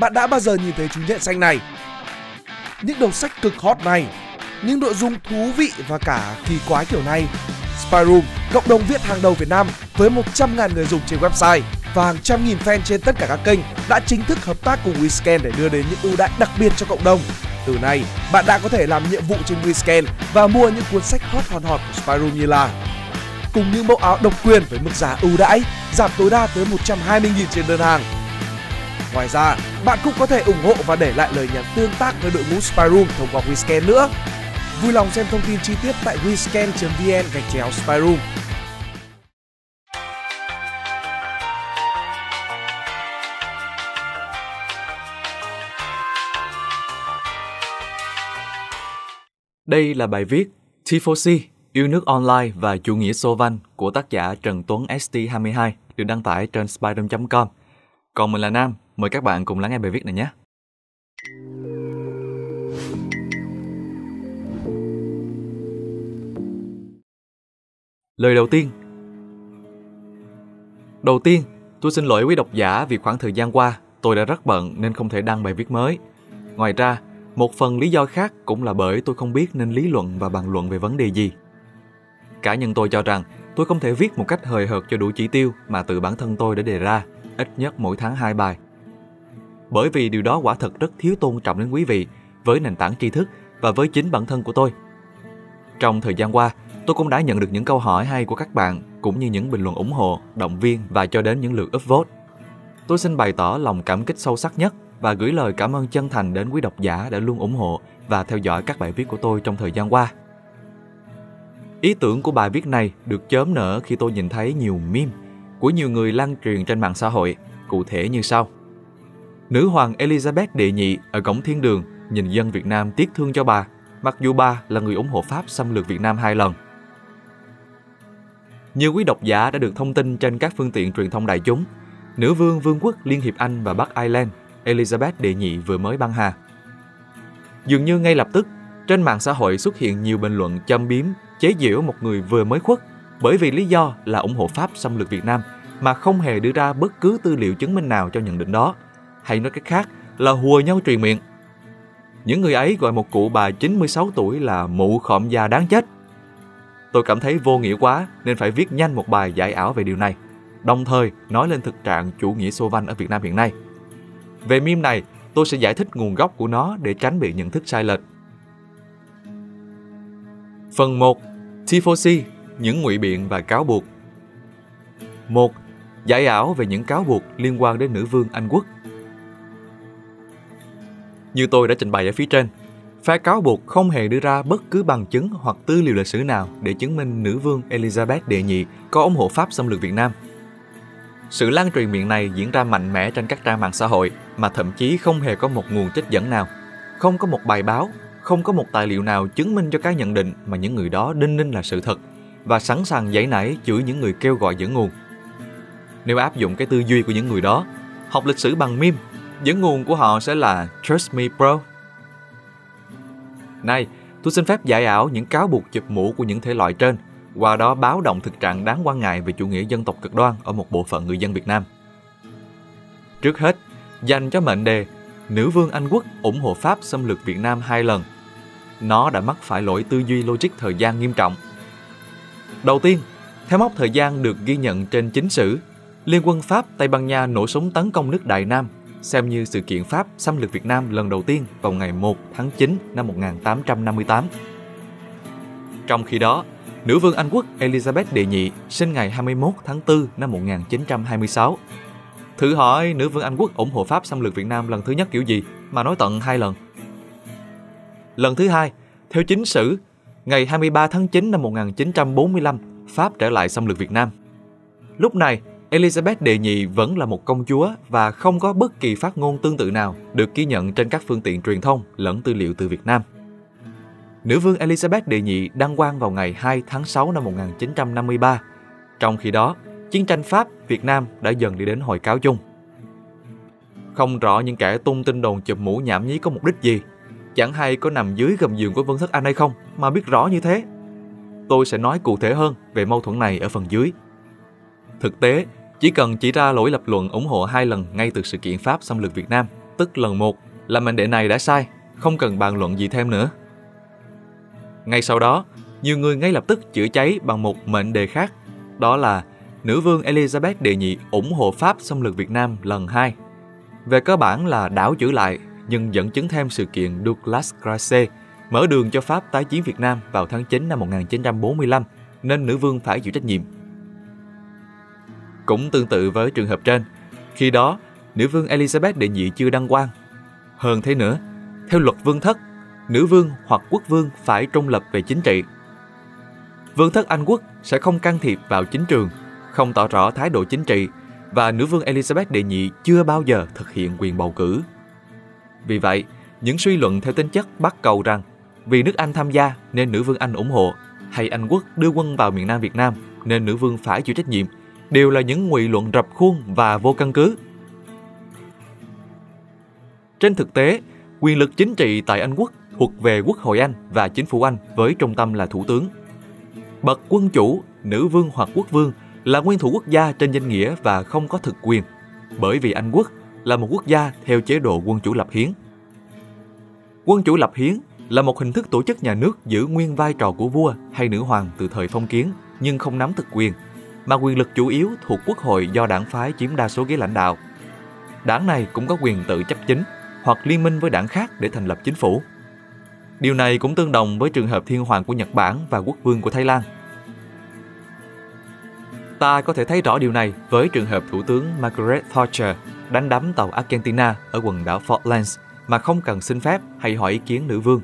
bạn đã bao giờ nhìn thấy chú nhện xanh này? Những đầu sách cực hot này, những nội dung thú vị và cả kỳ quái kiểu này. Spiderum, cộng đồng viết hàng đầu Việt Nam với 100.000 người dùng trên website và hàng trăm nghìn fan trên tất cả các kênh đã chính thức hợp tác cùng WeScan để đưa đến những ưu đãi đặc biệt cho cộng đồng. Từ nay, bạn đã có thể làm nhiệm vụ trên WeScan và mua những cuốn sách hot hòn hot của Spiderum như là cùng những mẫu áo độc quyền với mức giá ưu đãi, giảm tối đa tới 120.000 trên đơn hàng. Ngoài ra, bạn cũng có thể ủng hộ và để lại lời nhắn tương tác với đội ngũ Spiderum thông qua WeScan nữa. Vui lòng xem thông tin chi tiết tại wescan.vn/Spiderum. Đây là bài viết Tifosi, yêu nước online và chủ nghĩa Sô vanh của tác giả Trần Tuấn ST22 được đăng tải trên spiderum.com. Còn mình là Nam, mời các bạn cùng lắng nghe bài viết này nhé. Lời đầu tiên. Đầu tiên, tôi xin lỗi quý độc giả vì khoảng thời gian qua tôi đã rất bận nên không thể đăng bài viết mới. Ngoài ra, một phần lý do khác cũng là bởi tôi không biết nên lý luận và bàn luận về vấn đề gì. Cá nhân tôi cho rằng tôi không thể viết một cách hời hợt cho đủ chỉ tiêu mà tự bản thân tôi đã đề ra, ít nhất mỗi tháng 2 bài. Bởi vì điều đó quả thật rất thiếu tôn trọng đến quý vị với nền tảng tri thức và với chính bản thân của tôi. Trong thời gian qua, tôi cũng đã nhận được những câu hỏi hay của các bạn cũng như những bình luận ủng hộ, động viên và cho đến những lượt upvote. Tôi xin bày tỏ lòng cảm kích sâu sắc nhất và gửi lời cảm ơn chân thành đến quý độc giả đã luôn ủng hộ và theo dõi các bài viết của tôi trong thời gian qua. Ý tưởng của bài viết này được chớm nở khi tôi nhìn thấy nhiều meme của nhiều người lan truyền trên mạng xã hội, cụ thể như sau. Nữ hoàng Elizabeth Đệ Nhị ở cổng thiên đường nhìn dân Việt Nam tiếc thương cho bà, mặc dù bà là người ủng hộ Pháp xâm lược Việt Nam 2 lần. Như quý độc giả đã được thông tin trên các phương tiện truyền thông đại chúng, nữ vương Vương quốc Liên hiệp Anh và Bắc Ireland Elizabeth Đệ Nhị vừa mới băng hà. Dường như ngay lập tức, trên mạng xã hội xuất hiện nhiều bình luận châm biếm, chế giễu một người vừa mới khuất bởi vì lý do là ủng hộ Pháp xâm lược Việt Nam mà không hề đưa ra bất cứ tư liệu chứng minh nào cho nhận định đó, hay nói cách khác là hùa nhau truyền miệng. Những người ấy gọi một cụ bà 96 tuổi là mụ khọm già đáng chết. Tôi cảm thấy vô nghĩa quá nên phải viết nhanh một bài giải ảo về điều này, đồng thời nói lên thực trạng chủ nghĩa Sô vanh ở Việt Nam hiện nay. Về meme này, tôi sẽ giải thích nguồn gốc của nó để tránh bị nhận thức sai lệch. Phần 1. Tifosi, những ngụy biện và cáo buộc. 1. Giải ảo về những cáo buộc liên quan đến nữ vương Anh quốc. Như tôi đã trình bày ở phía trên, phe cáo buộc không hề đưa ra bất cứ bằng chứng hoặc tư liệu lịch sử nào để chứng minh nữ vương Elizabeth Đệ Nhị có ủng hộ Pháp xâm lược Việt Nam. Sự lan truyền miệng này diễn ra mạnh mẽ trên các trang mạng xã hội mà thậm chí không hề có một nguồn trích dẫn nào, không có một bài báo, không có một tài liệu nào chứng minh cho cái nhận định mà những người đó đinh ninh là sự thật và sẵn sàng giãy nảy chửi những người kêu gọi dẫn nguồn. Nếu áp dụng cái tư duy của những người đó, học lịch sử bằng meme, dẫn nguồn của họ sẽ là Trust Me Bro. Nay, tôi xin phép giải ảo những cáo buộc chụp mũ của những thể loại trên, qua đó báo động thực trạng đáng quan ngại về chủ nghĩa dân tộc cực đoan ở một bộ phận người dân Việt Nam. Trước hết, dành cho mệnh đề nữ vương Anh quốc ủng hộ Pháp xâm lược Việt Nam 2 lần, nó đã mắc phải lỗi tư duy logic thời gian nghiêm trọng. Đầu tiên, theo mốc thời gian được ghi nhận trên chính sử, Liên quân Pháp Tây Ban Nha nổ súng tấn công nước Đại Nam, xem như sự kiện Pháp xâm lược Việt Nam lần đầu tiên vào ngày 1 tháng 9 năm 1858. Trong khi đó, nữ vương Anh quốc Elizabeth Đệ Nhị sinh ngày 21 tháng 4 năm 1926. Thử hỏi nữ vương Anh quốc ủng hộ Pháp xâm lược Việt Nam lần thứ nhất kiểu gì mà nói tận 2 lần. Lần thứ hai, theo chính sử, ngày 23 tháng 9 năm 1945, Pháp trở lại xâm lược Việt Nam. Lúc này, Elizabeth Đệ Nhị vẫn là một công chúa và không có bất kỳ phát ngôn tương tự nào được ghi nhận trên các phương tiện truyền thông lẫn tư liệu từ Việt Nam. Nữ vương Elizabeth Đệ Nhị đăng quang vào ngày 2 tháng 6 năm 1953. Trong khi đó, chiến tranh Pháp-Việt Nam đã dần đi đến hồi cáo chung. Không rõ những kẻ tung tin đồn chụp mũ nhảm nhí có mục đích gì, chẳng hay có nằm dưới gầm giường của Vương thất Anh hay không mà biết rõ như thế. Tôi sẽ nói cụ thể hơn về mâu thuẫn này ở phần dưới. Thực tế, chỉ cần chỉ ra lỗi lập luận ủng hộ 2 lần ngay từ sự kiện Pháp xâm lược Việt Nam tức lần một, là mệnh đề này đã sai, không cần bàn luận gì thêm nữa. Ngay sau đó, nhiều người ngay lập tức chữa cháy bằng một mệnh đề khác, đó là nữ vương Elizabeth Đệ Nhị ủng hộ Pháp xâm lược Việt Nam lần 2. Về cơ bản là đảo chữ lại, nhưng dẫn chứng thêm sự kiện Douglas Gracey mở đường cho Pháp tái chiến Việt Nam vào tháng 9 năm 1945, nên nữ vương phải chịu trách nhiệm. Cũng tương tự với trường hợp trên, khi đó, nữ vương Elizabeth Đệ Nhị chưa đăng quang. Hơn thế nữa, theo luật vương thất, nữ vương hoặc quốc vương phải trung lập về chính trị. Vương thất Anh quốc sẽ không can thiệp vào chính trường, không tỏ rõ thái độ chính trị, và nữ vương Elizabeth Đệ Nhị chưa bao giờ thực hiện quyền bầu cử. Vì vậy, những suy luận theo tính chất bắt cầu rằng vì nước Anh tham gia nên nữ vương Anh ủng hộ, hay Anh quốc đưa quân vào miền Nam Việt Nam nên nữ vương phải chịu trách nhiệm, đều là những ngụy luận rập khuôn và vô căn cứ. Trên thực tế, quyền lực chính trị tại Anh quốc thuộc về Quốc hội Anh và chính phủ Anh với trung tâm là thủ tướng. Bậc quân chủ, nữ vương hoặc quốc vương là nguyên thủ quốc gia trên danh nghĩa và không có thực quyền, bởi vì Anh quốc là một quốc gia theo chế độ quân chủ lập hiến. Quân chủ lập hiến là một hình thức tổ chức nhà nước giữ nguyên vai trò của vua hay nữ hoàng từ thời phong kiến nhưng không nắm thực quyền, mà quyền lực chủ yếu thuộc quốc hội do đảng phái chiếm đa số ghế lãnh đạo. Đảng này cũng có quyền tự chấp chính hoặc liên minh với đảng khác để thành lập chính phủ. Điều này cũng tương đồng với trường hợp thiên hoàng của Nhật Bản và quốc vương của Thái Lan. Ta có thể thấy rõ điều này với trường hợp Thủ tướng Margaret Thatcher đánh đắm tàu Argentina ở quần đảo Falklands mà không cần xin phép hay hỏi ý kiến nữ vương.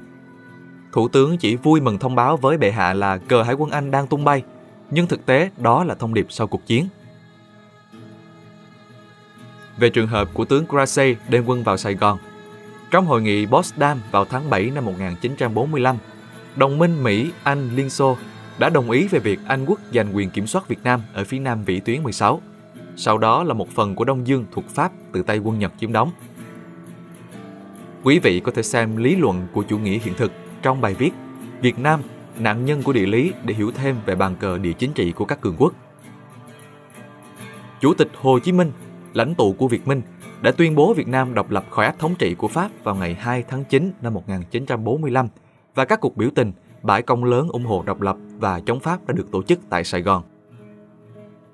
Thủ tướng chỉ vui mừng thông báo với bệ hạ là cờ hải quân Anh đang tung bay, nhưng thực tế đó là thông điệp sau cuộc chiến. Về trường hợp của tướng Gracey đem quân vào Sài Gòn, trong hội nghị Potsdam vào tháng 7 năm 1945, đồng minh Mỹ, Anh, Liên Xô đã đồng ý về việc Anh quốc giành quyền kiểm soát Việt Nam ở phía nam vĩ tuyến 16, sau đó là một phần của Đông Dương thuộc Pháp từ tay quân Nhật chiếm đóng. Quý vị có thể xem lý luận của chủ nghĩa hiện thực trong bài viết Việt Nam, nạn nhân của địa lý để hiểu thêm về bàn cờ địa chính trị của các cường quốc. Chủ tịch Hồ Chí Minh, lãnh tụ của Việt Minh, đã tuyên bố Việt Nam độc lập khỏi áp thống trị của Pháp vào ngày 2 tháng 9 năm 1945 và các cuộc biểu tình, bãi công lớn ủng hộ độc lập và chống Pháp đã được tổ chức tại Sài Gòn.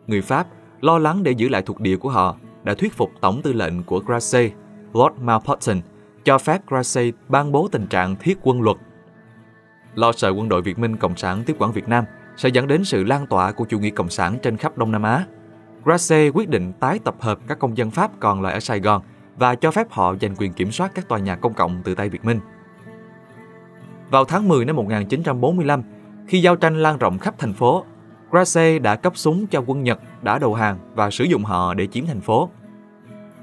Người Pháp, lo lắng để giữ lại thuộc địa của họ, đã thuyết phục tổng tư lệnh của Gracey, Lord Mountbatten, cho phép Gracey ban bố tình trạng thiết quân luật. Lo sợ quân đội Việt Minh Cộng sản tiếp quản Việt Nam sẽ dẫn đến sự lan tỏa của chủ nghĩa Cộng sản trên khắp Đông Nam Á, Gracey quyết định tái tập hợp các công dân Pháp còn lại ở Sài Gòn và cho phép họ giành quyền kiểm soát các tòa nhà công cộng từ tay Việt Minh. Vào tháng 10 năm 1945, khi giao tranh lan rộng khắp thành phố, Gracey đã cấp súng cho quân Nhật đã đầu hàng và sử dụng họ để chiếm thành phố.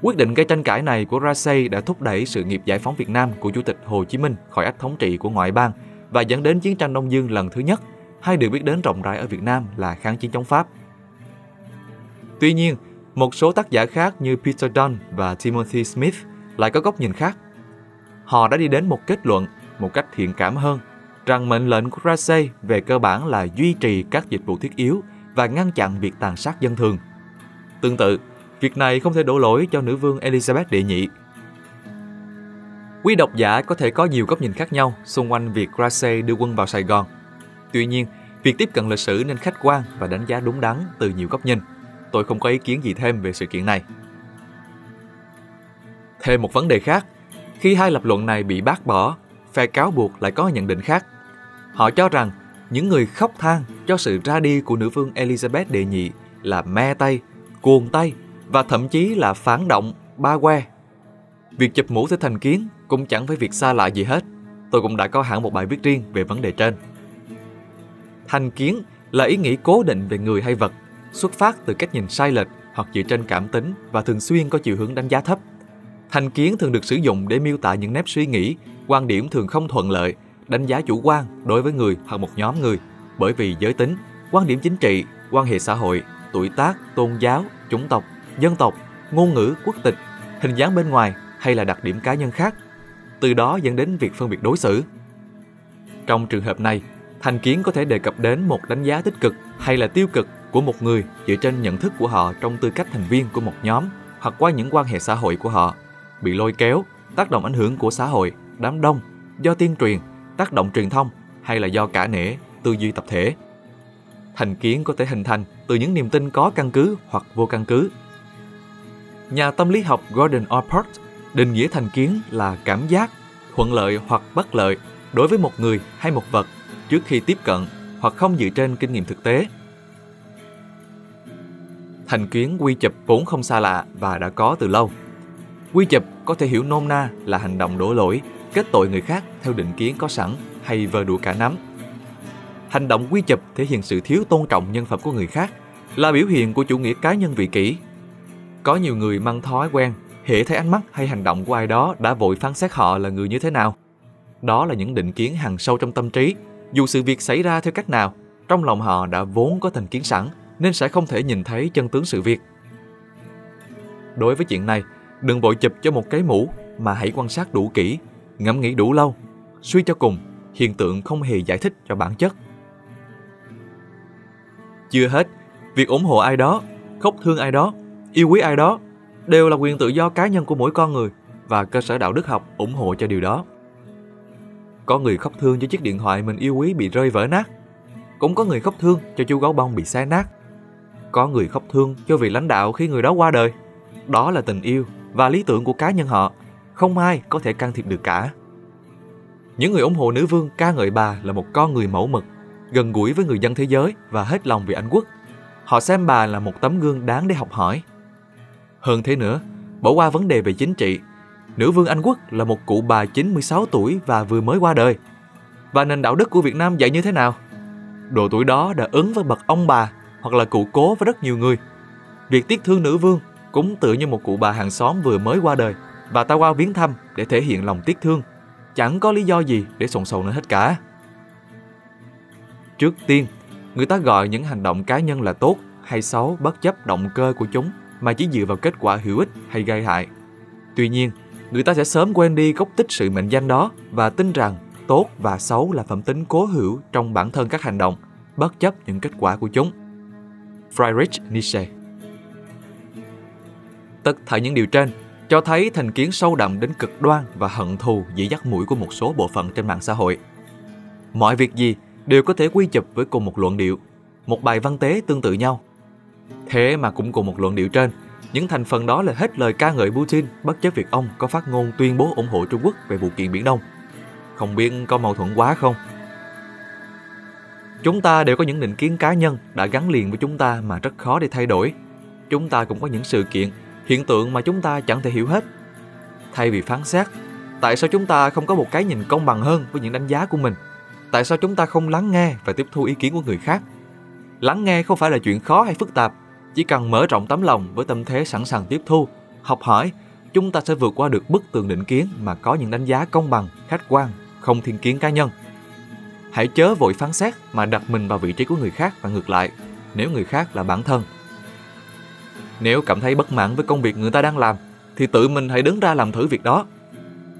Quyết định gây tranh cãi này của Gracey đã thúc đẩy sự nghiệp giải phóng Việt Nam của Chủ tịch Hồ Chí Minh khỏi ách thống trị của ngoại bang và dẫn đến chiến tranh Đông Dương lần thứ nhất, hay được biết đến rộng rãi ở Việt Nam là kháng chiến chống Pháp. Tuy nhiên, một số tác giả khác như Peter Dunn và Timothy Smith lại có góc nhìn khác. Họ đã đi đến một kết luận, một cách thiện cảm hơn, rằng mệnh lệnh của Gracey về cơ bản là duy trì các dịch vụ thiết yếu và ngăn chặn việc tàn sát dân thường. Tương tự, việc này không thể đổ lỗi cho nữ vương Elizabeth Đệ Nhị. Quý độc giả có thể có nhiều góc nhìn khác nhau xung quanh việc Gracey đưa quân vào Sài Gòn. Tuy nhiên, việc tiếp cận lịch sử nên khách quan và đánh giá đúng đắn từ nhiều góc nhìn. Tôi không có ý kiến gì thêm về sự kiện này. Thêm một vấn đề khác, khi hai lập luận này bị bác bỏ, phe cáo buộc lại có nhận định khác. Họ cho rằng những người khóc than cho sự ra đi của nữ vương Elizabeth Đệ Nhị là me tay, cuồng tay và thậm chí là phản động, ba que. Việc chụp mũ theo thành kiến cũng chẳng phải việc xa lạ gì hết. Tôi cũng đã có hẳn một bài viết riêng về vấn đề trên. Thành kiến là ý nghĩ cố định về người hay vật, xuất phát từ cách nhìn sai lệch hoặc dựa trên cảm tính và thường xuyên có chiều hướng đánh giá thấp. Thành kiến thường được sử dụng để miêu tả những nếp suy nghĩ, quan điểm thường không thuận lợi, đánh giá chủ quan đối với người hoặc một nhóm người, bởi vì giới tính, quan điểm chính trị, quan hệ xã hội, tuổi tác, tôn giáo, chủng tộc, dân tộc, ngôn ngữ, quốc tịch, hình dáng bên ngoài hay là đặc điểm cá nhân khác, từ đó dẫn đến việc phân biệt đối xử. Trong trường hợp này, thành kiến có thể đề cập đến một đánh giá tích cực hay là tiêu cực của một người dựa trên nhận thức của họ trong tư cách thành viên của một nhóm hoặc qua những quan hệ xã hội của họ, bị lôi kéo, tác động ảnh hưởng của xã hội, đám đông, do tuyên truyền, tác động truyền thông hay là do cả nể, tư duy tập thể. Thành kiến có thể hình thành từ những niềm tin có căn cứ hoặc vô căn cứ. Nhà tâm lý học Gordon Allport định nghĩa thành kiến là cảm giác thuận lợi hoặc bất lợi đối với một người hay một vật trước khi tiếp cận hoặc không dựa trên kinh nghiệm thực tế. Thành kiến quy chụp vốn không xa lạ và đã có từ lâu. Quy chụp có thể hiểu nôm na là hành động đổ lỗi, kết tội người khác theo định kiến có sẵn hay vơ đũa cả nắm. Hành động quy chụp thể hiện sự thiếu tôn trọng nhân phẩm của người khác, là biểu hiện của chủ nghĩa cá nhân vị kỷ. Có nhiều người mang thói quen, hễ thấy ánh mắt hay hành động của ai đó đã vội phán xét họ là người như thế nào. Đó là những định kiến hằn sâu trong tâm trí, dù sự việc xảy ra theo cách nào, trong lòng họ đã vốn có thành kiến sẵn nên sẽ không thể nhìn thấy chân tướng sự việc. Đối với chuyện này, đừng vội chụp cho một cái mũ mà hãy quan sát đủ kỹ, ngẫm nghĩ đủ lâu. Suy cho cùng, hiện tượng không hề giải thích cho bản chất. Chưa hết, việc ủng hộ ai đó, khóc thương ai đó, yêu quý ai đó đều là quyền tự do cá nhân của mỗi con người và cơ sở đạo đức học ủng hộ cho điều đó. Có người khóc thương cho chiếc điện thoại mình yêu quý bị rơi vỡ nát, cũng có người khóc thương cho chú gấu bông bị xé nát, có người khóc thương cho vị lãnh đạo khi người đó qua đời. Đó là tình yêu và lý tưởng của cá nhân họ, không ai có thể can thiệp được cả. Những người ủng hộ nữ vương ca ngợi bà là một con người mẫu mực, gần gũi với người dân thế giới và hết lòng vì Anh quốc. Họ xem bà là một tấm gương đáng để học hỏi. Hơn thế nữa, bỏ qua vấn đề về chính trị, nữ vương Anh quốc là một cụ bà 96 tuổi và vừa mới qua đời. Và nền đạo đức của Việt Nam dạy như thế nào? Độ tuổi đó đã ứng với bậc ông bà hoặc là cụ cố với rất nhiều người. Việc tiếc thương nữ vương cũng tựa như một cụ bà hàng xóm vừa mới qua đời và ta qua viếng thăm để thể hiện lòng tiếc thương. Chẳng có lý do gì để sồn sồn nữa hết cả. Trước tiên, người ta gọi những hành động cá nhân là tốt hay xấu bất chấp động cơ của chúng mà chỉ dựa vào kết quả hữu ích hay gây hại. Tuy nhiên, người ta sẽ sớm quên đi gốc tích sự mệnh danh đó và tin rằng tốt và xấu là phẩm tính cố hữu trong bản thân các hành động, bất chấp những kết quả của chúng. Friedrich Nietzsche. Tất thảy những điều trên cho thấy thành kiến sâu đậm đến cực đoan và hận thù dễ dắt mũi của một số bộ phận trên mạng xã hội. Mọi việc gì đều có thể quy chụp với cùng một luận điệu, một bài văn tế tương tự nhau. Thế mà cũng cùng một luận điệu trên, những thành phần đó là hết lời ca ngợi Putin bất chấp việc ông có phát ngôn tuyên bố ủng hộ Trung Quốc về vụ kiện Biển Đông. Không biết có mâu thuẫn quá không? Chúng ta đều có những định kiến cá nhân đã gắn liền với chúng ta mà rất khó để thay đổi. Chúng ta cũng có những sự kiện, hiện tượng mà chúng ta chẳng thể hiểu hết. Thay vì phán xét, tại sao chúng ta không có một cái nhìn công bằng hơn với những đánh giá của mình? Tại sao chúng ta không lắng nghe và tiếp thu ý kiến của người khác? Lắng nghe không phải là chuyện khó hay phức tạp. Chỉ cần mở rộng tấm lòng với tâm thế sẵn sàng tiếp thu, học hỏi, chúng ta sẽ vượt qua được bức tường định kiến mà có những đánh giá công bằng, khách quan, không thiên kiến cá nhân. Hãy chớ vội phán xét mà đặt mình vào vị trí của người khác và ngược lại, nếu người khác là bản thân. Nếu cảm thấy bất mãn với công việc người ta đang làm, thì tự mình hãy đứng ra làm thử việc đó.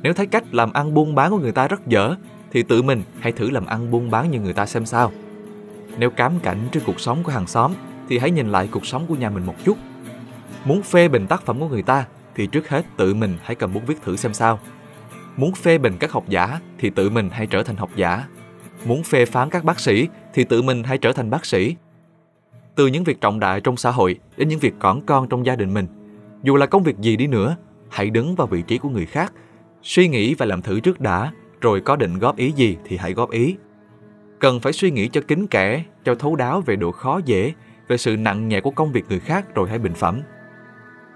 Nếu thấy cách làm ăn buôn bán của người ta rất dở, thì tự mình hãy thử làm ăn buôn bán như người ta xem sao. Nếu cám cảnh trước cuộc sống của hàng xóm, thì hãy nhìn lại cuộc sống của nhà mình một chút. Muốn phê bình tác phẩm của người ta, thì trước hết tự mình hãy cầm bút viết thử xem sao. Muốn phê bình các học giả, thì tự mình hãy trở thành học giả. Muốn phê phán các bác sĩ, thì tự mình hãy trở thành bác sĩ. Từ những việc trọng đại trong xã hội đến những việc cỏn con trong gia đình mình, dù là công việc gì đi nữa, hãy đứng vào vị trí của người khác, suy nghĩ và làm thử trước đã, rồi có định góp ý gì thì hãy góp ý. Cần phải suy nghĩ cho kín kẽ, cho thấu đáo về độ khó dễ, về sự nặng nhẹ của công việc người khác rồi hãy bình phẩm.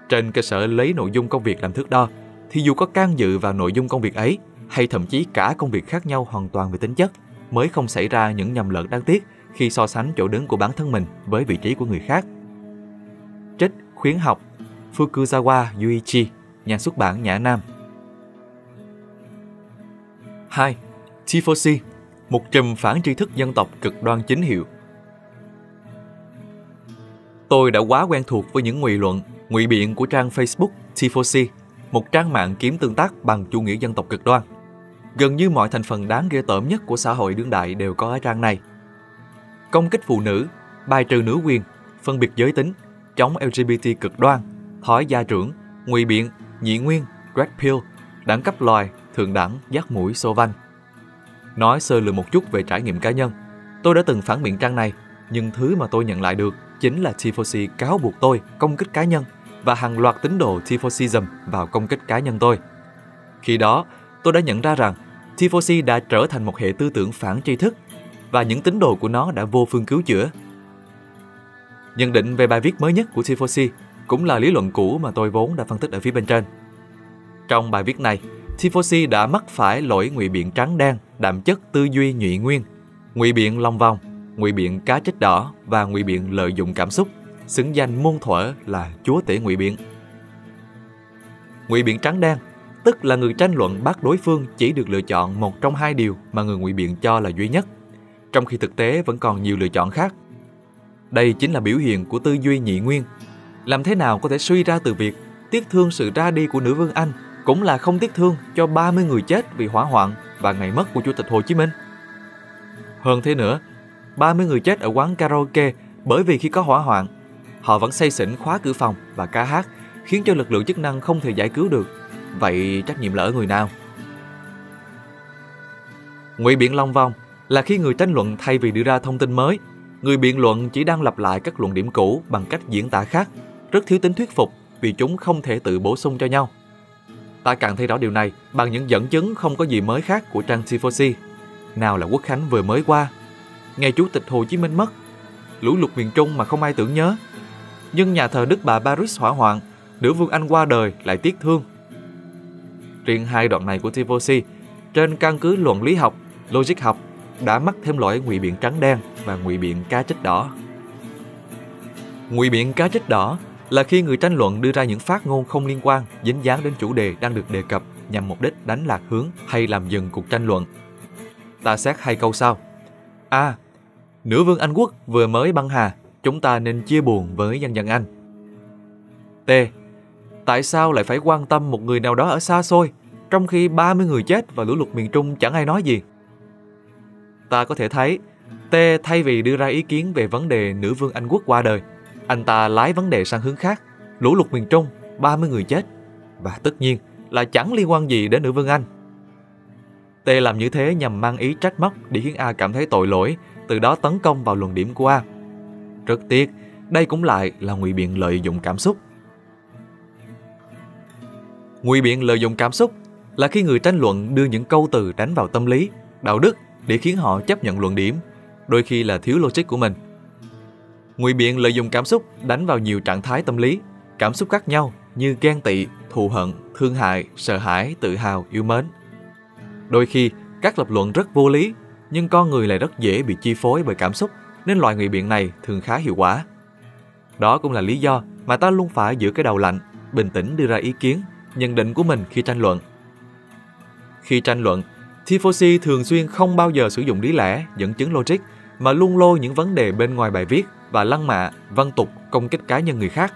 Trên cơ sở lấy nội dung công việc làm thước đo, thì dù có can dự vào nội dung công việc ấy, hay thậm chí cả công việc khác nhau hoàn toàn về tính chất, mới không xảy ra những nhầm lẫn đáng tiếc khi so sánh chỗ đứng của bản thân mình với vị trí của người khác. Trích khuyến học Fukuzawa Yuichi, nhà xuất bản Nhã Nam. 2. Tifosi, một trùm phản tri thức dân tộc cực đoan chính hiệu. Tôi đã quá quen thuộc với những ngụy luận, ngụy biện của trang Facebook Tifosi, một trang mạng kiếm tương tác bằng chủ nghĩa dân tộc cực đoan. Gần như mọi thành phần đáng ghê tởm nhất của xã hội đương đại đều có ở trang này. Công kích phụ nữ, bài trừ nữ quyền, phân biệt giới tính, chống LGBT cực đoan, thói gia trưởng, ngụy biện, nhị nguyên, Red Pill, đẳng cấp loài, thượng đẳng, dắt mũi, Sô vanh. Nói sơ lược một chút về trải nghiệm cá nhân, tôi đã từng phản biện trang này, nhưng thứ mà tôi nhận lại được chính là Tifosi cáo buộc tôi công kích cá nhân và hàng loạt tín đồ Tifosism vào công kích cá nhân tôi. Khi đó, tôi đã nhận ra rằng Tifosi đã trở thành một hệ tư tưởng phản tri thức và những tín đồ của nó đã vô phương cứu chữa. Nhận định về bài viết mới nhất của Tifosi cũng là lý luận cũ mà tôi vốn đã phân tích ở phía bên trên. Trong bài viết này, Tifosi đã mắc phải lỗi ngụy biện trắng đen, đạm chất tư duy nhụy nguyên, ngụy biện lòng vòng, ngụy biện cá trích đỏ và ngụy biện lợi dụng cảm xúc, xứng danh muôn thuở là chúa tể ngụy biện. Ngụy biện trắng đen, tức là người tranh luận bác đối phương chỉ được lựa chọn một trong hai điều mà người ngụy biện cho là duy nhất, trong khi thực tế vẫn còn nhiều lựa chọn khác. Đây chính là biểu hiện của tư duy nhị nguyên. Làm thế nào có thể suy ra từ việc tiếc thương sự ra đi của nữ vương Anh cũng là không tiếc thương cho 30 người chết vì hỏa hoạn và ngày mất của Chủ tịch Hồ Chí Minh? Hơn thế nữa, 30 người chết ở quán karaoke bởi vì khi có hỏa hoạn, họ vẫn say xỉn khóa cửa phòng và ca hát, khiến cho lực lượng chức năng không thể giải cứu được. Vậy trách nhiệm là ở người nào? Ngụy biện lòng vòng là khi người tranh luận thay vì đưa ra thông tin mới, người biện luận chỉ đang lặp lại các luận điểm cũ bằng cách diễn tả khác, rất thiếu tính thuyết phục vì chúng không thể tự bổ sung cho nhau. Ta càng thấy rõ điều này bằng những dẫn chứng không có gì mới khác của trang Tifosi. Nào là Quốc Khánh vừa mới qua, ngày Chủ tịch Hồ Chí Minh mất, lũ lụt miền Trung mà không ai tưởng nhớ, nhưng nhà thờ Đức Bà Paris hỏa hoạn, nữ vương Anh qua đời lại tiếc thương. Riêng hai đoạn này của Tifosi, trên căn cứ luận lý học, logic học, đã mắc thêm lỗi ngụy biện trắng đen và ngụy biện cá trích đỏ. Ngụy biện cá trích đỏ là khi người tranh luận đưa ra những phát ngôn không liên quan, dính dáng đến chủ đề đang được đề cập nhằm mục đích đánh lạc hướng hay làm dừng cuộc tranh luận. Ta xét hai câu sau. A. Nữ vương Anh Quốc vừa mới băng hà, chúng ta nên chia buồn với dân dân Anh. T. Tại sao lại phải quan tâm một người nào đó ở xa xôi, trong khi 30 người chết và lũ lụt miền Trung chẳng ai nói gì? Ta có thể thấy, T thay vì đưa ra ý kiến về vấn đề nữ vương Anh Quốc qua đời, anh ta lái vấn đề sang hướng khác, lũ lụt miền Trung, 30 người chết, và tất nhiên là chẳng liên quan gì đến nữ vương Anh. T làm như thế nhằm mang ý trách móc để khiến A cảm thấy tội lỗi, từ đó tấn công vào luận điểm của A. Rất tiếc, đây cũng lại là ngụy biện lợi dụng cảm xúc. Ngụy biện lợi dụng cảm xúc là khi người tranh luận đưa những câu từ đánh vào tâm lý, đạo đức để khiến họ chấp nhận luận điểm, đôi khi là thiếu logic của mình. Ngụy biện lợi dụng cảm xúc đánh vào nhiều trạng thái tâm lý, cảm xúc khác nhau như ghen tị, thù hận, thương hại, sợ hãi, tự hào, yêu mến. Đôi khi, các lập luận rất vô lý, nhưng con người lại rất dễ bị chi phối bởi cảm xúc, nên loại ngụy biện này thường khá hiệu quả. Đó cũng là lý do mà ta luôn phải giữ cái đầu lạnh, bình tĩnh đưa ra ý kiến, nhận định của mình khi tranh luận. Khi tranh luận, Tifosi thường xuyên không bao giờ sử dụng lý lẽ, dẫn chứng logic, mà luôn lôi những vấn đề bên ngoài bài viết và lăng mạ, văn tục, công kích cá nhân người khác.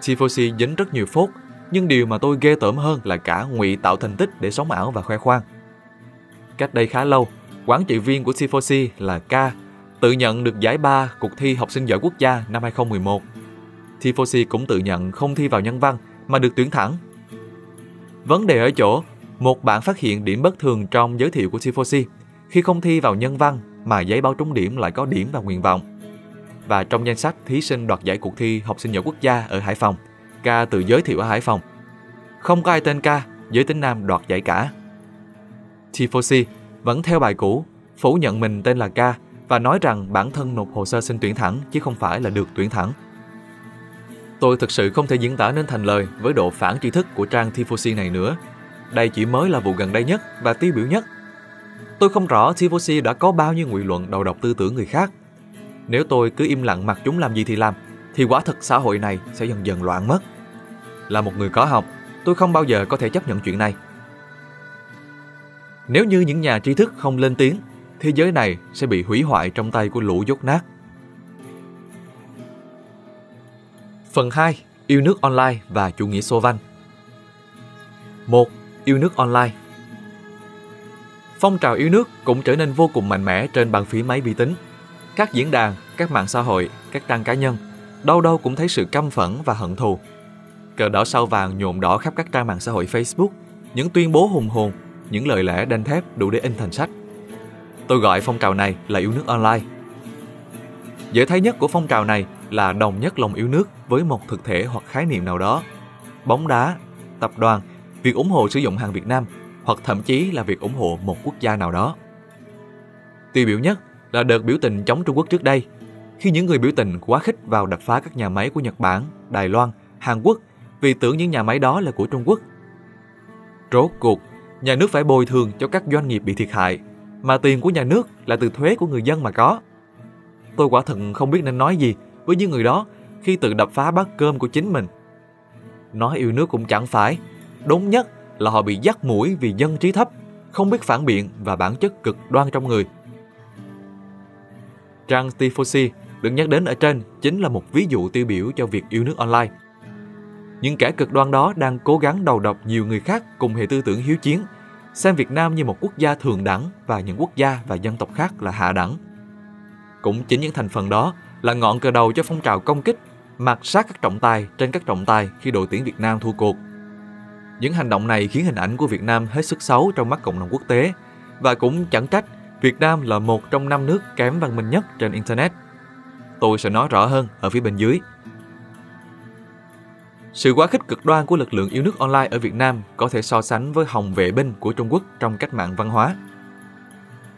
Tifosi dính rất nhiều phốt, nhưng điều mà tôi ghê tởm hơn là cả ngụy tạo thành tích để sống ảo và khoe khoang. Cách đây khá lâu, quản trị viên của Tifosi là K, tự nhận được giải ba cuộc thi học sinh giỏi quốc gia năm 2011. Tifosi cũng tự nhận không thi vào nhân văn mà được tuyển thẳng. Vấn đề ở chỗ, một bạn phát hiện điểm bất thường trong giới thiệu của Tifosi khi không thi vào nhân văn mà giấy báo trúng điểm lại có điểm và nguyện vọng. Và trong danh sách thí sinh đoạt giải cuộc thi học sinh giỏi quốc gia ở Hải Phòng, K tự giới thiệu ở Hải Phòng. Không có ai tên K, giới tính nam đoạt giải cả. Tifosi vẫn theo bài cũ, phủ nhận mình tên là K và nói rằng bản thân nộp hồ sơ xin tuyển thẳng chứ không phải là được tuyển thẳng. Tôi thực sự không thể diễn tả nên thành lời với độ phản tri thức của trang Tifosi này nữa. Đây chỉ mới là vụ gần đây nhất và tiêu biểu nhất. Tôi không rõ Tifosi đã có bao nhiêu ngụy luận đầu độc tư tưởng người khác. Nếu tôi cứ im lặng mặc chúng làm gì thì làm, thì quả thật xã hội này sẽ dần dần loạn mất. Là một người có học, tôi không bao giờ có thể chấp nhận chuyện này. Nếu như những nhà tri thức không lên tiếng, thế giới này sẽ bị hủy hoại trong tay của lũ dốt nát. Phần 2. Yêu nước online và chủ nghĩa Sô vanh. 1. Yêu nước online. Phong trào yêu nước cũng trở nên vô cùng mạnh mẽ trên bàn phím máy vi tính. Các diễn đàn, các mạng xã hội, các trang cá nhân, đâu đâu cũng thấy sự căm phẫn và hận thù. cờ đỏ sao vàng nhuộm đỏ khắp các trang mạng xã hội Facebook, những tuyên bố hùng hồn, những lời lẽ đanh thép đủ để in thành sách. Tôi gọi phong trào này là yêu nước online. Dễ thấy nhất của phong trào này là đồng nhất lòng yêu nước với một thực thể hoặc khái niệm nào đó. Bóng đá, tập đoàn, việc ủng hộ sử dụng hàng Việt Nam hoặc thậm chí là việc ủng hộ một quốc gia nào đó. Tiêu biểu nhất là đợt biểu tình chống Trung Quốc trước đây, khi những người biểu tình quá khích vào đập phá các nhà máy của Nhật Bản, Đài Loan, Hàn Quốc vì tưởng những nhà máy đó là của Trung Quốc. Rốt cuộc, nhà nước phải bồi thường cho các doanh nghiệp bị thiệt hại, mà tiền của nhà nước là từ thuế của người dân mà có. Tôi quả thật không biết nên nói gì với những người đó khi tự đập phá bát cơm của chính mình. Nói yêu nước cũng chẳng phải, đúng nhất là họ bị dắt mũi vì dân trí thấp, không biết phản biện và bản chất cực đoan trong người. Trang Tifosi được nhắc đến ở trên chính là một ví dụ tiêu biểu cho việc yêu nước online. Những kẻ cực đoan đó đang cố gắng đầu độc nhiều người khác cùng hệ tư tưởng hiếu chiến, xem Việt Nam như một quốc gia thượng đẳng và những quốc gia và dân tộc khác là hạ đẳng. Cũng chính những thành phần đó là ngọn cờ đầu cho phong trào công kích, mặc sát các trọng tài trên các trọng tài khi đội tuyển Việt Nam thua cuộc. Những hành động này khiến hình ảnh của Việt Nam hết sức xấu trong mắt cộng đồng quốc tế, và cũng chẳng trách Việt Nam là một trong 5 nước kém văn minh nhất trên Internet. Tôi sẽ nói rõ hơn ở phía bên dưới. Sự quá khích cực đoan của lực lượng yêu nước online ở Việt Nam có thể so sánh với Hồng vệ binh của Trung Quốc trong cách mạng văn hóa.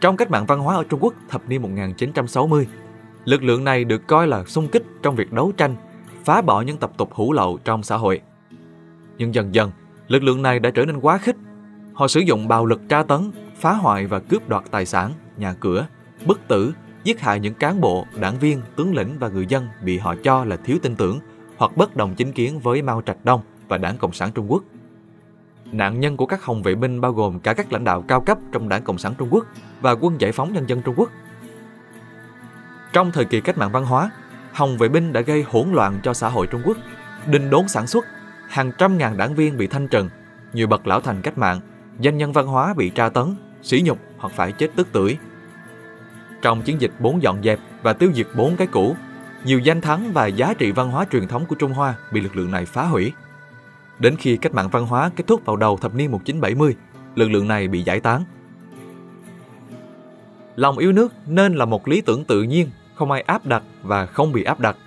Trong cách mạng văn hóa ở Trung Quốc thập niên 1960, lực lượng này được coi là xung kích trong việc đấu tranh, phá bỏ những tập tục hủ lậu trong xã hội. Nhưng dần dần, lực lượng này đã trở nên quá khích. Họ sử dụng bạo lực tra tấn, phá hoại và cướp đoạt tài sản, nhà cửa, bức tử, giết hại những cán bộ, đảng viên, tướng lĩnh và người dân bị họ cho là thiếu tin tưởng hoặc bất đồng chính kiến với Mao Trạch Đông và Đảng Cộng sản Trung Quốc. Nạn nhân của các Hồng vệ binh bao gồm cả các lãnh đạo cao cấp trong Đảng Cộng sản Trung Quốc và Quân Giải phóng Nhân dân Trung Quốc. Trong thời kỳ cách mạng văn hóa, Hồng vệ binh đã gây hỗn loạn cho xã hội Trung Quốc, đình đốn sản xuất, hàng trăm ngàn đảng viên bị thanh trừng, nhiều bậc lão thành cách mạng, danh nhân văn hóa bị tra tấn, sỉ nhục hoặc phải chết tức tưởi. Trong chiến dịch 4 dọn dẹp và tiêu diệt 4 cái cũ, nhiều danh thắng và giá trị văn hóa truyền thống của Trung Hoa bị lực lượng này phá hủy. Đến khi cách mạng văn hóa kết thúc vào đầu thập niên 1970, lực lượng này bị giải tán. Lòng yêu nước nên là một lý tưởng tự nhiên, không ai áp đặt và không bị áp đặt.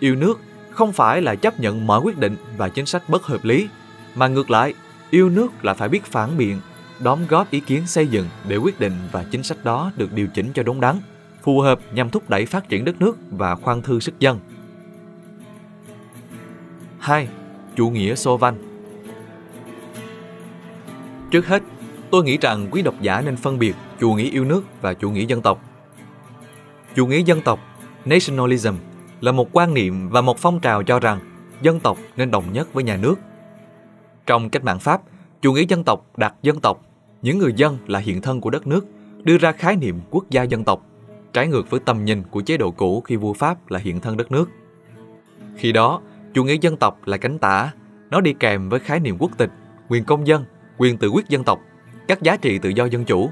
Yêu nước không phải là chấp nhận mọi quyết định và chính sách bất hợp lý, mà ngược lại, yêu nước là phải biết phản biện, đóng góp ý kiến xây dựng để quyết định và chính sách đó được điều chỉnh cho đúng đắn, phù hợp nhằm thúc đẩy phát triển đất nước và khoan thư sức dân. 2. Chủ nghĩa Sô vanh. Trước hết, tôi nghĩ rằng quý độc giả nên phân biệt chủ nghĩa yêu nước và chủ nghĩa dân tộc. Chủ nghĩa dân tộc, nationalism, là một quan niệm và một phong trào cho rằng dân tộc nên đồng nhất với nhà nước. Trong cách mạng Pháp, chủ nghĩa dân tộc đặt dân tộc, những người dân là hiện thân của đất nước, đưa ra khái niệm quốc gia dân tộc, trái ngược với tầm nhìn của chế độ cũ khi vua Pháp là hiện thân đất nước. Khi đó, chủ nghĩa dân tộc là cánh tả, nó đi kèm với khái niệm quốc tịch, quyền công dân, quyền tự quyết dân tộc, các giá trị tự do dân chủ.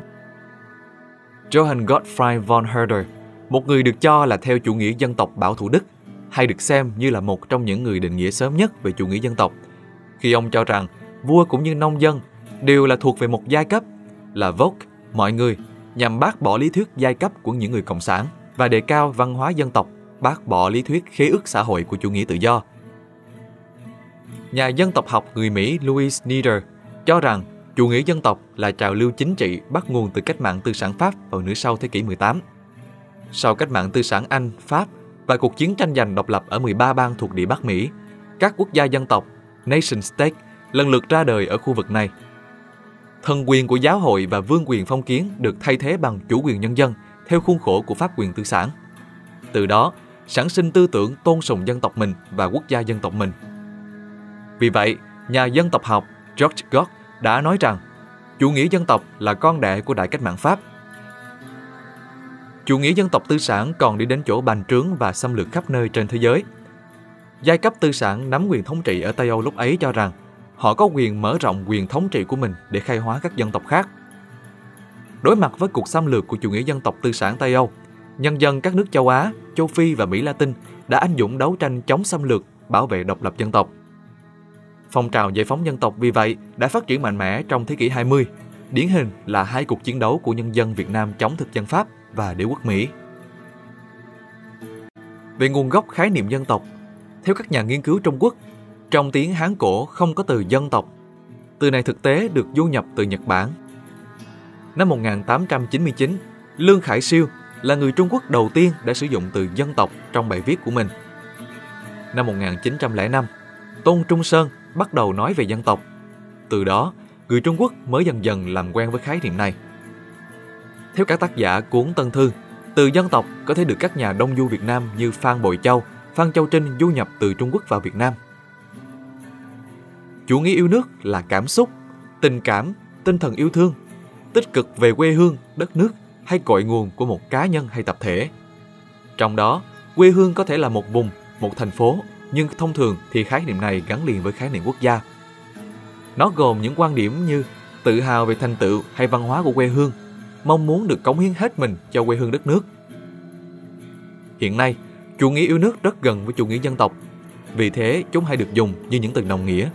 Johann Gottfried von Herder, một người được cho là theo chủ nghĩa dân tộc bảo thủ Đức, hay được xem như là một trong những người định nghĩa sớm nhất về chủ nghĩa dân tộc, khi ông cho rằng vua cũng như nông dân đều là thuộc về một giai cấp, là Volk, mọi người, nhằm bác bỏ lý thuyết giai cấp của những người cộng sản và đề cao văn hóa dân tộc, bác bỏ lý thuyết khế ước xã hội của chủ nghĩa tự do. Nhà dân tộc học người Mỹ Louis Snyder cho rằng chủ nghĩa dân tộc là trào lưu chính trị bắt nguồn từ cách mạng tư sản Pháp vào nửa sau thế kỷ 18. Sau cách mạng tư sản Anh, Pháp và cuộc chiến tranh giành độc lập ở 13 bang thuộc địa Bắc Mỹ, các quốc gia dân tộc, nation state, lần lượt ra đời ở khu vực này. Thần quyền của giáo hội và vương quyền phong kiến được thay thế bằng chủ quyền nhân dân theo khuôn khổ của pháp quyền tư sản. Từ đó, sản sinh tư tưởng tôn sùng dân tộc mình và quốc gia dân tộc mình. Vì vậy, nhà dân tộc học George Goss đã nói rằng chủ nghĩa dân tộc là con đẻ của đại cách mạng Pháp. Chủ nghĩa dân tộc tư sản còn đi đến chỗ bành trướng và xâm lược khắp nơi trên thế giới. Giai cấp tư sản nắm quyền thống trị ở Tây Âu lúc ấy cho rằng họ có quyền mở rộng quyền thống trị của mình để khai hóa các dân tộc khác. Đối mặt với cuộc xâm lược của chủ nghĩa dân tộc tư sản Tây Âu, nhân dân các nước châu Á, châu Phi và Mỹ Latin đã anh dũng đấu tranh chống xâm lược, bảo vệ độc lập dân tộc. Phong trào giải phóng dân tộc vì vậy đã phát triển mạnh mẽ trong thế kỷ 20, điển hình là hai cuộc chiến đấu của nhân dân Việt Nam chống thực dân Pháp và đế quốc Mỹ. Về nguồn gốc khái niệm dân tộc, theo các nhà nghiên cứu Trung Quốc, trong tiếng Hán cổ không có từ dân tộc. Từ này thực tế được du nhập từ Nhật Bản. Năm 1899, Lương Khải Siêu là người Trung Quốc đầu tiên đã sử dụng từ dân tộc trong bài viết của mình. Năm 1905, Tôn Trung Sơn bắt đầu nói về dân tộc. Từ đó, người Trung Quốc mới dần dần làm quen với khái niệm này. Theo các tác giả cuốn Tân Thư, từ dân tộc có thể được các nhà Đông du Việt Nam như Phan Bội Châu, Phan Châu Trinh du nhập từ Trung Quốc vào Việt Nam. Chủ nghĩa yêu nước là cảm xúc, tình cảm, tinh thần yêu thương, tích cực về quê hương, đất nước hay cội nguồn của một cá nhân hay tập thể. Trong đó, quê hương có thể là một vùng, một thành phố, nhưng thông thường thì khái niệm này gắn liền với khái niệm quốc gia. Nó gồm những quan điểm như tự hào về thành tựu hay văn hóa của quê hương, mong muốn được cống hiến hết mình cho quê hương đất nước. Hiện nay, chủ nghĩa yêu nước rất gần với chủ nghĩa dân tộc, vì thế chúng hay được dùng như những từ đồng nghĩa.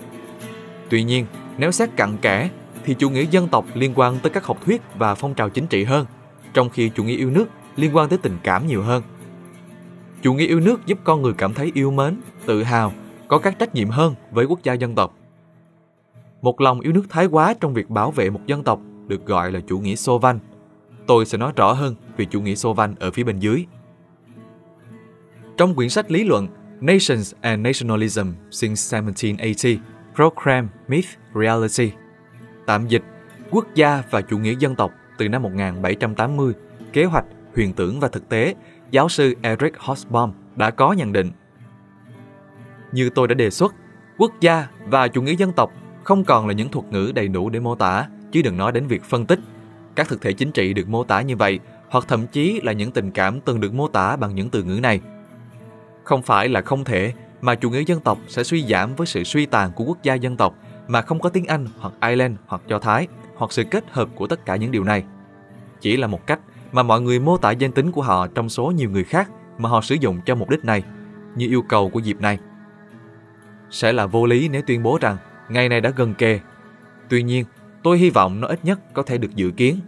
Tuy nhiên, nếu xét cặn kẽ thì chủ nghĩa dân tộc liên quan tới các học thuyết và phong trào chính trị hơn, trong khi chủ nghĩa yêu nước liên quan tới tình cảm nhiều hơn. Chủ nghĩa yêu nước giúp con người cảm thấy yêu mến, tự hào, có các trách nhiệm hơn với quốc gia dân tộc. Một lòng yêu nước thái quá trong việc bảo vệ một dân tộc được gọi là chủ nghĩa Sô vanh. Tôi sẽ nói rõ hơn về chủ nghĩa Sô vanh ở phía bên dưới. Trong quyển sách lý luận Nations and Nationalism since 1780, Program, Myth, Reality, tạm dịch Quốc gia và chủ nghĩa dân tộc từ năm 1780, Kế hoạch, Huyền tưởng và thực tế, giáo sư Eric Hobsbawm đã có nhận định. Như tôi đã đề xuất, quốc gia và chủ nghĩa dân tộc không còn là những thuật ngữ đầy đủ để mô tả, chứ đừng nói đến việc phân tích. Các thực thể chính trị được mô tả như vậy, hoặc thậm chí là những tình cảm từng được mô tả bằng những từ ngữ này. Không phải là không thể mà chủ nghĩa dân tộc sẽ suy giảm với sự suy tàn của quốc gia dân tộc mà không có tiếng Anh hoặc Ireland hoặc Do Thái, hoặc sự kết hợp của tất cả những điều này. Chỉ là một cách mà mọi người mô tả danh tính của họ trong số nhiều người khác mà họ sử dụng cho mục đích này, như yêu cầu của dịp này. Sẽ là vô lý nếu tuyên bố rằng ngày này đã gần kề. Tuy nhiên, tôi hy vọng nó ít nhất có thể được dự kiến.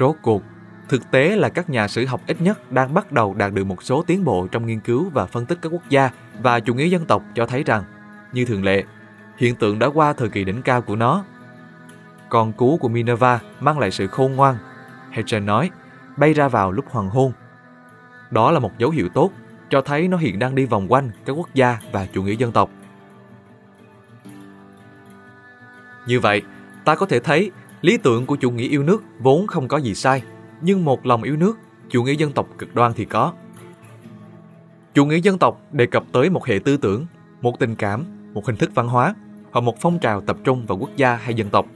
Rốt cuộc, thực tế là các nhà sử học ít nhất đang bắt đầu đạt được một số tiến bộ trong nghiên cứu và phân tích các quốc gia và chủ nghĩa dân tộc, cho thấy rằng, như thường lệ, hiện tượng đã qua thời kỳ đỉnh cao của nó. Con cú của Minerva mang lại sự khôn ngoan, Hegel nói, bay ra vào lúc hoàng hôn. Đó là một dấu hiệu tốt, cho thấy nó hiện đang đi vòng quanh các quốc gia và chủ nghĩa dân tộc. Như vậy, ta có thể thấy lý tưởng của chủ nghĩa yêu nước vốn không có gì sai, nhưng một lòng yêu nước, chủ nghĩa dân tộc cực đoan thì có. Chủ nghĩa dân tộc đề cập tới một hệ tư tưởng, một tình cảm, một hình thức văn hóa hoặc một phong trào tập trung vào quốc gia hay dân tộc.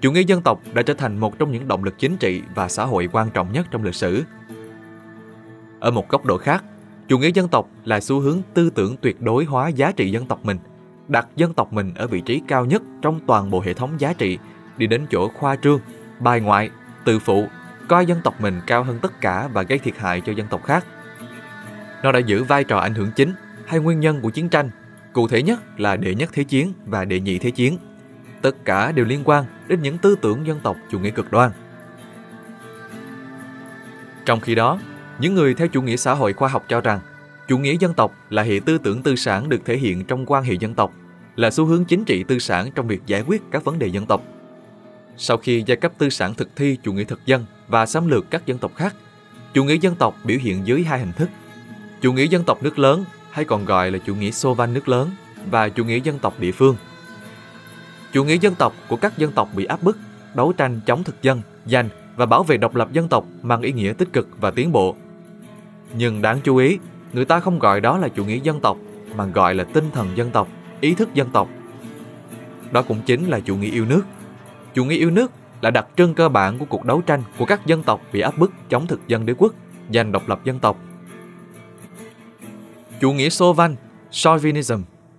Chủ nghĩa dân tộc đã trở thành một trong những động lực chính trị và xã hội quan trọng nhất trong lịch sử. Ở một góc độ khác, chủ nghĩa dân tộc là xu hướng tư tưởng tuyệt đối hóa giá trị dân tộc mình, đặt dân tộc mình ở vị trí cao nhất trong toàn bộ hệ thống giá trị, đi đến chỗ khoa trương, bài ngoại, tự phụ, coi dân tộc mình cao hơn tất cả và gây thiệt hại cho dân tộc khác. Nó đã giữ vai trò ảnh hưởng chính hay nguyên nhân của chiến tranh, cụ thể nhất là Đệ Nhất Thế Chiến và Đệ Nhị Thế Chiến. Tất cả đều liên quan đến những tư tưởng dân tộc chủ nghĩa cực đoan. Trong khi đó, những người theo chủ nghĩa xã hội khoa học cho rằng chủ nghĩa dân tộc là hệ tư tưởng tư sản được thể hiện trong quan hệ dân tộc, là xu hướng chính trị tư sản trong việc giải quyết các vấn đề dân tộc. Sau khi giai cấp tư sản thực thi chủ nghĩa thực dân và xâm lược các dân tộc khác, chủ nghĩa dân tộc biểu hiện dưới hai hình thức: chủ nghĩa dân tộc nước lớn, hay còn gọi là chủ nghĩa Sô vanh nước lớn, và chủ nghĩa dân tộc địa phương. Chủ nghĩa dân tộc của các dân tộc bị áp bức, đấu tranh chống thực dân, giành và bảo vệ độc lập dân tộc mang ý nghĩa tích cực và tiến bộ. Nhưng đáng chú ý, người ta không gọi đó là chủ nghĩa dân tộc, mà gọi là tinh thần dân tộc, ý thức dân tộc. Đó cũng chính là chủ nghĩa yêu nước. Chủ nghĩa yêu nước là đặc trưng cơ bản của cuộc đấu tranh của các dân tộc bị áp bức chống thực dân đế quốc, giành độc lập dân tộc. Chủ nghĩa Sô vanh, Chauvinism,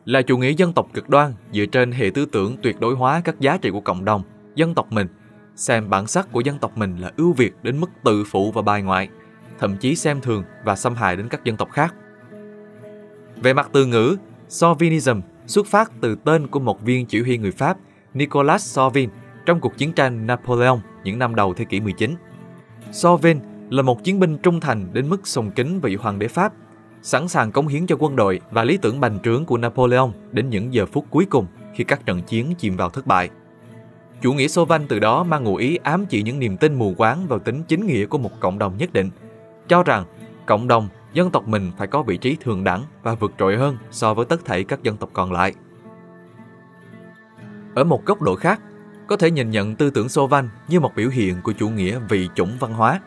là chủ nghĩa dân tộc cực đoan dựa trên hệ tư tưởng tuyệt đối hóa các giá trị của cộng đồng, dân tộc mình, xem bản sắc của dân tộc mình là ưu việt đến mức tự phụ và bài ngoại, thậm chí xem thường và xâm hại đến các dân tộc khác. Về mặt từ ngữ, Chauvinism xuất phát từ tên của một viên chỉ huy người Pháp, Nicolas Sovin, trong cuộc chiến tranh Napoleon những năm đầu thế kỷ 19. Sovin là một chiến binh trung thành đến mức sùng kính vị hoàng đế Pháp, sẵn sàng cống hiến cho quân đội và lý tưởng bành trướng của Napoleon đến những giờ phút cuối cùng khi các trận chiến chìm vào thất bại. Chủ nghĩa Sô Vanh từ đó mang ngụ ý ám chỉ những niềm tin mù quáng vào tính chính nghĩa của một cộng đồng nhất định, cho rằng cộng đồng, dân tộc mình phải có vị trí thượng đẳng và vượt trội hơn so với tất thảy các dân tộc còn lại. Ở một góc độ khác, có thể nhìn nhận tư tưởng Sô Vanh như một biểu hiện của chủ nghĩa vị chủng văn hóa,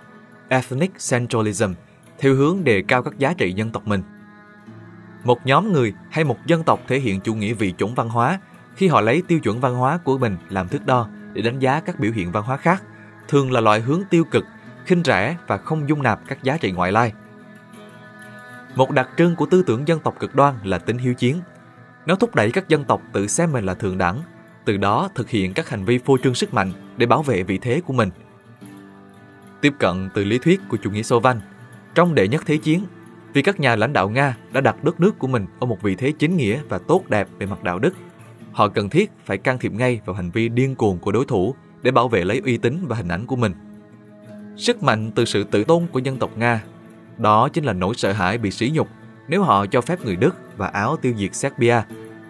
ethnic centralism, theo hướng đề cao các giá trị dân tộc mình. Một nhóm người hay một dân tộc thể hiện chủ nghĩa vị chủng văn hóa khi họ lấy tiêu chuẩn văn hóa của mình làm thước đo để đánh giá các biểu hiện văn hóa khác, thường là loại hướng tiêu cực, khinh rẻ và không dung nạp các giá trị ngoại lai. Một đặc trưng của tư tưởng dân tộc cực đoan là tính hiếu chiến. Nó thúc đẩy các dân tộc tự xem mình là thượng đẳng, từ đó thực hiện các hành vi phô trương sức mạnh để bảo vệ vị thế của mình. Tiếp cận từ lý thuyết của chủ nghĩa Sô Vanh, trong Đệ Nhất Thế Chiến, vì các nhà lãnh đạo Nga đã đặt đất nước của mình ở một vị thế chính nghĩa và tốt đẹp về mặt đạo đức, họ cần thiết phải can thiệp ngay vào hành vi điên cuồng của đối thủ để bảo vệ lấy uy tín và hình ảnh của mình. Sức mạnh từ sự tự tôn của dân tộc Nga, đó chính là nỗi sợ hãi bị sỉ nhục nếu họ cho phép người Đức và Áo tiêu diệt Serbia,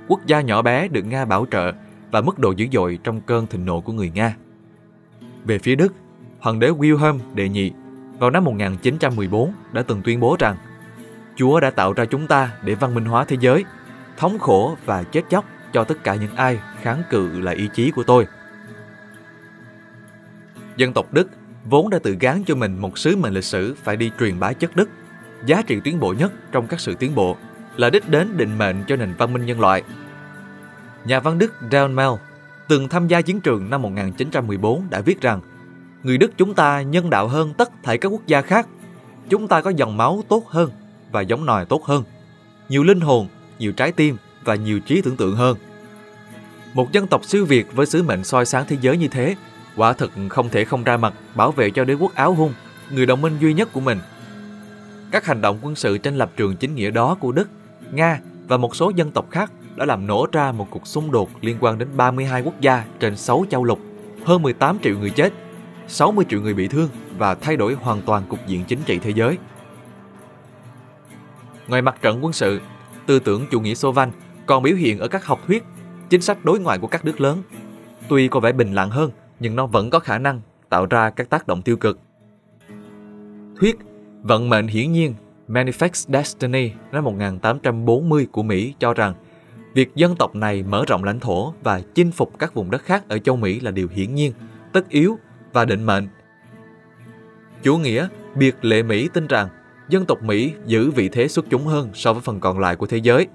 quốc gia nhỏ bé được Nga bảo trợ và mức độ dữ dội trong cơn thịnh nộ của người Nga. Về phía Đức, Hoàng đế Wilhelm Đệ Nhị vào năm 1914 đã từng tuyên bố rằng Chúa đã tạo ra chúng ta để văn minh hóa thế giới, thống khổ và chết chóc cho tất cả những ai kháng cự lại ý chí của tôi. Dân tộc Đức vốn đã tự gán cho mình một sứ mệnh lịch sử phải đi truyền bá chất đức, giá trị tiến bộ nhất trong các sự tiến bộ, là đích đến định mệnh cho nền văn minh nhân loại. Nhà văn Đức John Mell từng tham gia chiến trường năm 1914 đã viết rằng người Đức chúng ta nhân đạo hơn tất thảy các quốc gia khác, chúng ta có dòng máu tốt hơn và giống nòi tốt hơn, nhiều linh hồn, nhiều trái tim và nhiều trí tưởng tượng hơn. Một dân tộc siêu Việt với sứ mệnh soi sáng thế giới như thế, quả thực không thể không ra mặt bảo vệ cho đế quốc Áo Hung, người đồng minh duy nhất của mình. Các hành động quân sự trên lập trường chính nghĩa đó của Đức, Nga và một số dân tộc khác đã làm nổ ra một cuộc xung đột liên quan đến 32 quốc gia trên 6 châu lục, hơn 18 triệu người chết, 60 triệu người bị thương và thay đổi hoàn toàn cục diện chính trị thế giới. Ngoài mặt trận quân sự, tư tưởng chủ nghĩa Sô Vanh còn biểu hiện ở các học thuyết, chính sách đối ngoại của các nước lớn. Tuy có vẻ bình lặng hơn, nhưng nó vẫn có khả năng tạo ra các tác động tiêu cực. Thuyết Vận mệnh hiển nhiên Manifest Destiny năm 1840 của Mỹ cho rằng việc dân tộc này mở rộng lãnh thổ và chinh phục các vùng đất khác ở châu Mỹ là điều hiển nhiên, tất yếu và định mệnh. Chủ nghĩa biệt lệ Mỹ tin rằng dân tộc Mỹ giữ vị thế xuất chúng hơn so với phần còn lại của thế giới.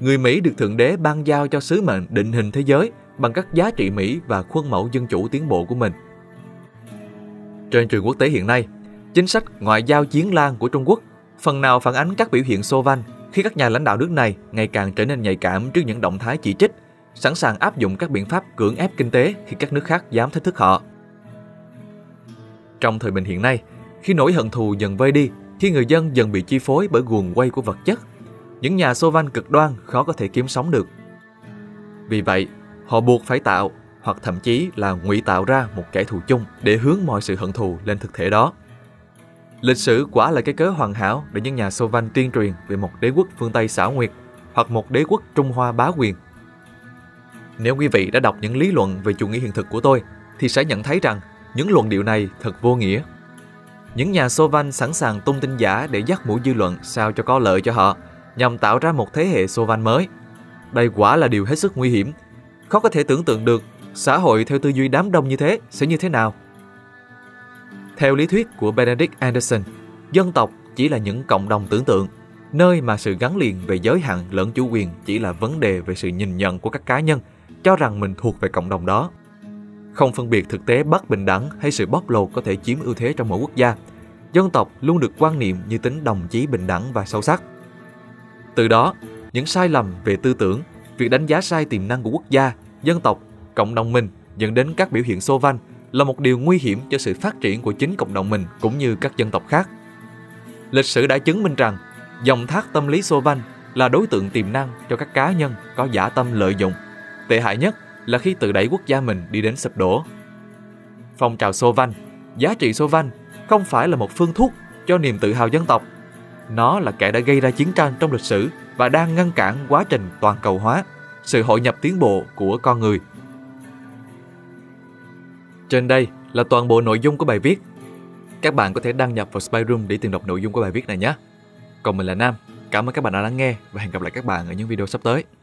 Người Mỹ được Thượng Đế ban giao cho sứ mệnh định hình thế giới bằng các giá trị Mỹ và khuôn mẫu dân chủ tiến bộ của mình. Trên trường quốc tế hiện nay, chính sách ngoại giao chiến lan của Trung Quốc phần nào phản ánh các biểu hiện Sô Vanh khi các nhà lãnh đạo nước này ngày càng trở nên nhạy cảm trước những động thái chỉ trích, sẵn sàng áp dụng các biện pháp cưỡng ép kinh tế khi các nước khác dám thách thức họ. Trong thời bình hiện nay, khi nỗi hận thù dần vơi đi, khi người dân dần bị chi phối bởi guồng quay của vật chất, những nhà Sô Vanh cực đoan khó có thể kiếm sống được. Vì vậy, họ buộc phải tạo hoặc thậm chí là ngụy tạo ra một kẻ thù chung để hướng mọi sự hận thù lên thực thể đó. Lịch sử quả là cái cớ hoàn hảo để những nhà Sô Vanh tuyên truyền về một đế quốc phương Tây xảo quyệt hoặc một đế quốc Trung Hoa bá quyền. Nếu quý vị đã đọc những lý luận về chủ nghĩa hiện thực của tôi thì sẽ nhận thấy rằng những luận điệu này thật vô nghĩa. Những nhà Sô Vanh sẵn sàng tung tin giả để dắt mũi dư luận sao cho có lợi cho họ, nhằm tạo ra một thế hệ Sô Vanh mới. Đây quả là điều hết sức nguy hiểm. Khó có thể tưởng tượng được xã hội theo tư duy đám đông như thế sẽ như thế nào. Theo lý thuyết của Benedict Anderson, dân tộc chỉ là những cộng đồng tưởng tượng, nơi mà sự gắn liền về giới hạn lẫn chủ quyền chỉ là vấn đề về sự nhìn nhận của các cá nhân, cho rằng mình thuộc về cộng đồng đó. Không phân biệt thực tế bất bình đẳng hay sự bóc lột có thể chiếm ưu thế trong mỗi quốc gia, dân tộc luôn được quan niệm như tính đồng chí bình đẳng và sâu sắc. Từ đó, những sai lầm về tư tưởng, việc đánh giá sai tiềm năng của quốc gia, dân tộc, cộng đồng mình dẫn đến các biểu hiện Sô Vanh là một điều nguy hiểm cho sự phát triển của chính cộng đồng mình cũng như các dân tộc khác. Lịch sử đã chứng minh rằng dòng thác tâm lý Sô Vanh là đối tượng tiềm năng cho các cá nhân có dã tâm lợi dụng. Tệ hại nhất là khi tự đẩy quốc gia mình đi đến sụp đổ. Phong trào Sô Vanh, giá trị Sô Vanh không phải là một phương thuốc cho niềm tự hào dân tộc. Nó là kẻ đã gây ra chiến tranh trong lịch sử và đang ngăn cản quá trình toàn cầu hóa, sự hội nhập tiến bộ của con người. Trên đây là toàn bộ nội dung của bài viết. Các bạn có thể đăng nhập vào Spiderum để tìm đọc nội dung của bài viết này nhé. Còn mình là Nam, cảm ơn các bạn đã lắng nghe và hẹn gặp lại các bạn ở những video sắp tới.